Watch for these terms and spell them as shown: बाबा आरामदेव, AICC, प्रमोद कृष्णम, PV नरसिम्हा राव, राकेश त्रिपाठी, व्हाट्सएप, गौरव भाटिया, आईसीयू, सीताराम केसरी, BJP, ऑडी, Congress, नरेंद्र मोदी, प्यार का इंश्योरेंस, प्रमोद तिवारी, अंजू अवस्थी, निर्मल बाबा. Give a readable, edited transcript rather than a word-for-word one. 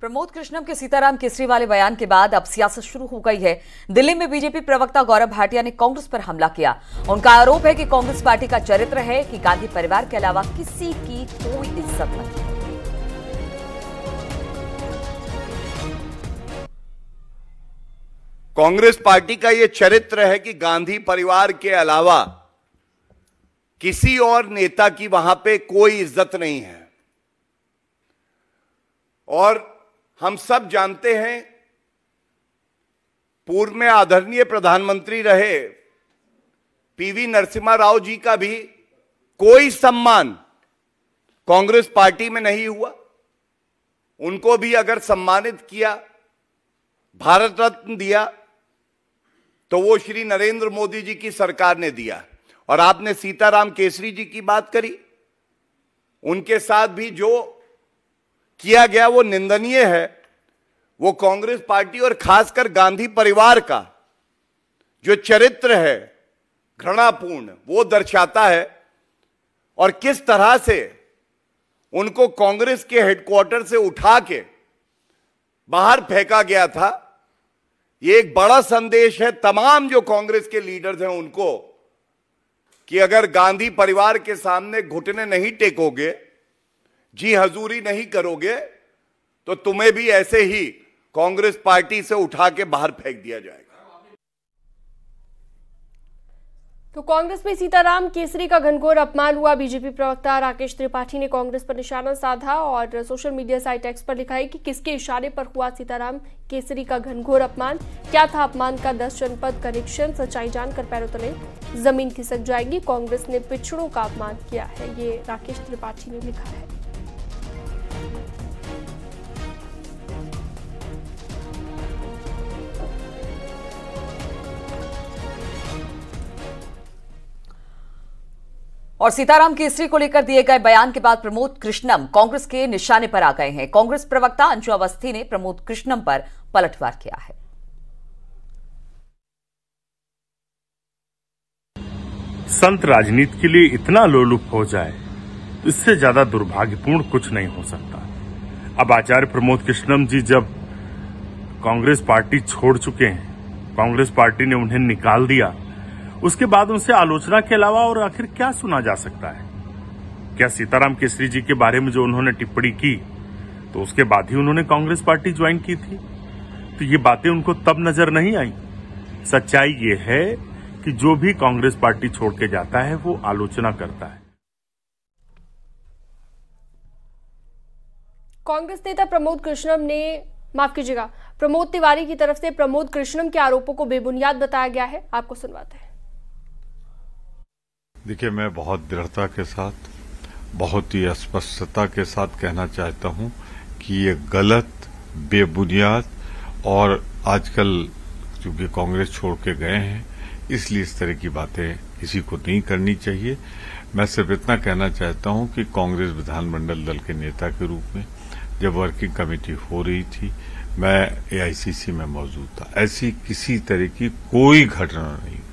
प्रमोद कृष्णम के सीताराम केसरी वाले बयान के बाद अब सियासत शुरू हो गई है। दिल्ली में बीजेपी प्रवक्ता गौरव भाटिया ने कांग्रेस पर हमला किया। उनका आरोप है कि कांग्रेस पार्टी का चरित्र है कि गांधी परिवार के अलावा किसी की कोई इज्जत नहीं। कांग्रेस पार्टी का यह चरित्र है कि गांधी परिवार के अलावा किसी और नेता की वहां पे कोई इज्जत नहीं है। और हम सब जानते हैं, पूर्व में आदरणीय प्रधानमंत्री रहे PV नरसिम्हा राव जी का भी कोई सम्मान कांग्रेस पार्टी में नहीं हुआ। उनको भी अगर सम्मानित किया, भारत रत्न दिया, तो वो श्री नरेंद्र मोदी जी की सरकार ने दिया। और आपने सीताराम केसरी जी की बात करी, उनके साथ भी जो किया गया वो निंदनीय है। वो कांग्रेस पार्टी और खासकर गांधी परिवार का जो चरित्र है घृणापूर्ण, वो दर्शाता है। और किस तरह से उनको कांग्रेस के हेडक्वार्टर से उठा के बाहर फेंका गया था, ये एक बड़ा संदेश है तमाम जो कांग्रेस के लीडर्स हैं उनको, कि अगर गांधी परिवार के सामने घुटने नहीं टेकोगे, जी हजूरी नहीं करोगे, तो तुम्हें भी ऐसे ही कांग्रेस पार्टी से उठा के बाहर फेंक दिया जाएगा। तो कांग्रेस में सीताराम केसरी का घनघोर अपमान हुआ। बीजेपी प्रवक्ता राकेश त्रिपाठी ने कांग्रेस पर निशाना साधा और सोशल मीडिया साइट एक्स पर लिखा है कि किसके इशारे पर हुआ सीताराम केसरी का घनघोर अपमान, क्या था अपमान का 10 जनपद कनेक्शन, सच्चाई जानकर पैरों तले जमीन खिसक जाएगी, कांग्रेस ने पिछड़ों का अपमान किया है, ये राकेश त्रिपाठी ने लिखा है। और सीताराम केसरी को लेकर दिए गए बयान के बाद प्रमोद कृष्णम कांग्रेस के निशाने पर आ गए हैं। कांग्रेस प्रवक्ता अंजू अवस्थी ने प्रमोद कृष्णम पर पलटवार किया है। संत राजनीति के लिए इतना लोलुप हो जाए, इससे ज्यादा दुर्भाग्यपूर्ण कुछ नहीं हो सकता। अब आचार्य प्रमोद कृष्णम जी जब कांग्रेस पार्टी छोड़ चुके हैं, कांग्रेस पार्टी ने उन्हें निकाल दिया, उसके बाद उनसे आलोचना के अलावा और आखिर क्या सुना जा सकता है? क्या सीताराम केसरी जी के बारे में जो उन्होंने टिप्पणी की, तो उसके बाद ही उन्होंने कांग्रेस पार्टी ज्वाइन की थी, तो ये बातें उनको तब नजर नहीं आई। सच्चाई ये है कि जो भी कांग्रेस पार्टी छोड़ के जाता है वो आलोचना करता है। कांग्रेस नेता प्रमोद तिवारी की तरफ से प्रमोद कृष्णम के आरोपों को बेबुनियाद बताया गया है, आपको सुनवाते हैं। देखिए, मैं बहुत दृढ़ता के साथ, बहुत ही स्पष्टता के साथ कहना चाहता हूं कि ये गलत, बेबुनियाद, और आजकल चूंकि कांग्रेस छोड़ के गए हैं इसलिए इस तरह की बातें किसी को नहीं करनी चाहिए। मैं सिर्फ इतना कहना चाहता हूं कि कांग्रेस विधानमंडल दल के नेता के रूप में जब वर्किंग कमेटी हो रही थी, मैं AICC में मौजूद था। ऐसी किसी तरह की कोई घटना नहीं।